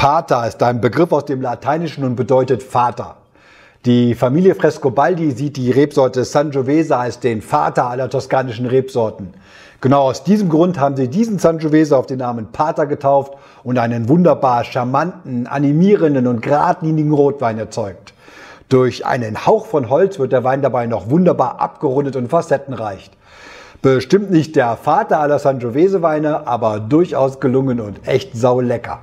Pater ist ein Begriff aus dem Lateinischen und bedeutet Vater. Die Familie Frescobaldi sieht die Rebsorte Sangiovese als den Vater aller toskanischen Rebsorten. Genau aus diesem Grund haben sie diesen Sangiovese auf den Namen Pater getauft und einen wunderbar charmanten, animierenden und geradlinigen Rotwein erzeugt. Durch einen Hauch von Holz wird der Wein dabei noch wunderbar abgerundet und facettenreich. Bestimmt nicht der Vater aller Sangiovese-Weine, aber durchaus gelungen und echt saulecker.